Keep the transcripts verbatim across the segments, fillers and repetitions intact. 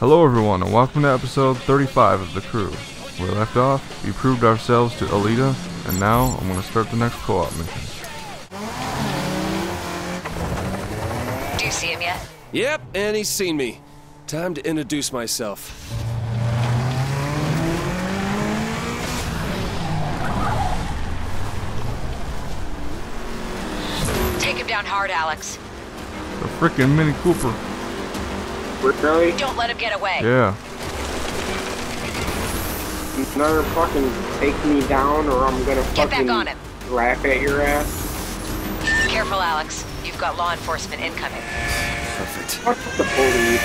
Hello everyone, and welcome to episode thirty-five of The Crew. We left off, we proved ourselves to Alita, and now I'm going to start the next co-op mission. Do you see him yet? Yep, and he's seen me. Time to introduce myself. Take him down hard, Alex. The frickin' Mini Cooper. Really? Don't let him get away. Yeah. You better fucking take me down or I'm gonna get fucking back on him. Laugh at your ass. Careful, Alex. You've got law enforcement incoming. Perfect. Fuck the police.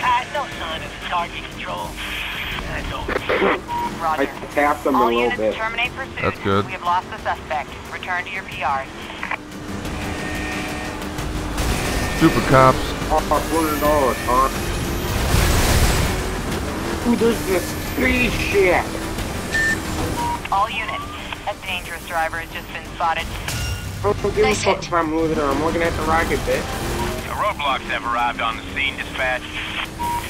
Uh, no sign of target control. That's over. Roger. I tapped them a little bit. All units terminate pursuit. That's good. We have lost the suspect. Return to your P Rs. Stupid cops. one hundred dollars, huh? Who does this free shit? All units, a dangerous driver has just been spotted. I don't give a fuck if I'm losing her. I'm looking at the rocket bit. The roadblocks have arrived on the scene, dispatch.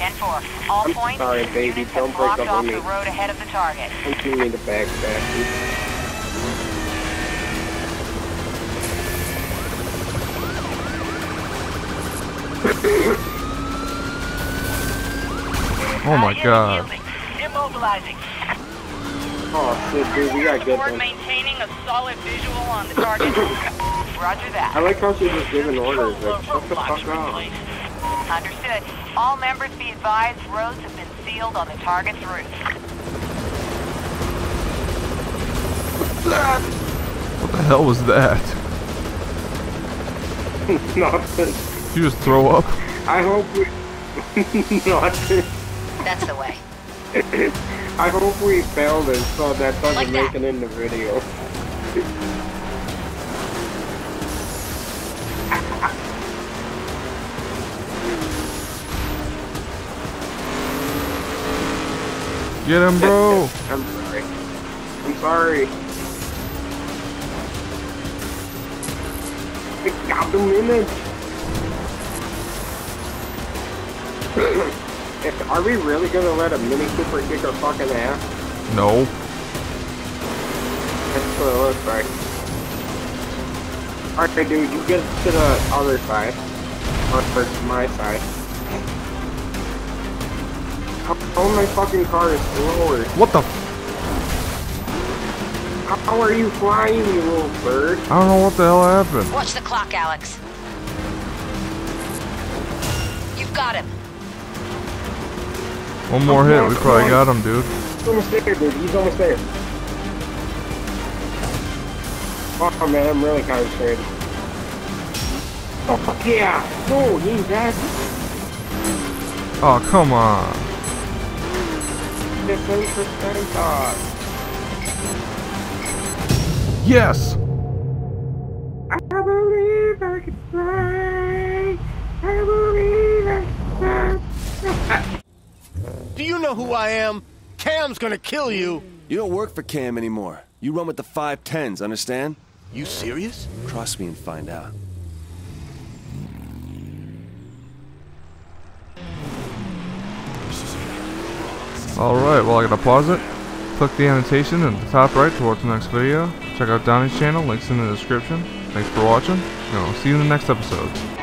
ten four, all I'm points, sorry, baby. Don't break blocked up off on me. The road ahead of the target. Don't give me the back, bastard. Oh my god. Immobilizing. Oh shit, dude, we got good ones. Maintaining a solid visual on the target. Roger that. I like how she's just giving orders. Like, shut the fuck up. Understood. All members be advised, roads have been sealed on the target's route. What's that? What the hell was that? Nothing. You just throw up? I hope we... Nothing. That's the way. I hope we failed and so that doesn't like that. Make it in the video. Get him, bro! I'm sorry. I'm sorry. I got him in it! If, are we really gonna let a Mini Cooper kick her fucking ass? No. That's what it looks like. Alright, dude, you get to the other side. Or first, my side. How, how my fucking car is lowered. What the? How, how are you flying, you little bird? I don't know what the hell happened. Watch the clock, Alex. You've got him. One more hit, we probably got him, dude. He's almost there, dude. He's almost there. Oh, man, I'm really concentrated. Oh, fuck yeah! Oh, he's dead. Oh, come on. Yes! I believe I can fly. I believe I can fly. Do you know who I am? Cam's gonna kill you! You don't work for Cam anymore. You run with the five tens, understand? You serious? Cross me and find out. Alright, well I gotta pause it. Click the annotation in the top right towards the next video. Check out Donnie's channel, links in the description. Thanks for watching, and I'll see you in the next episode.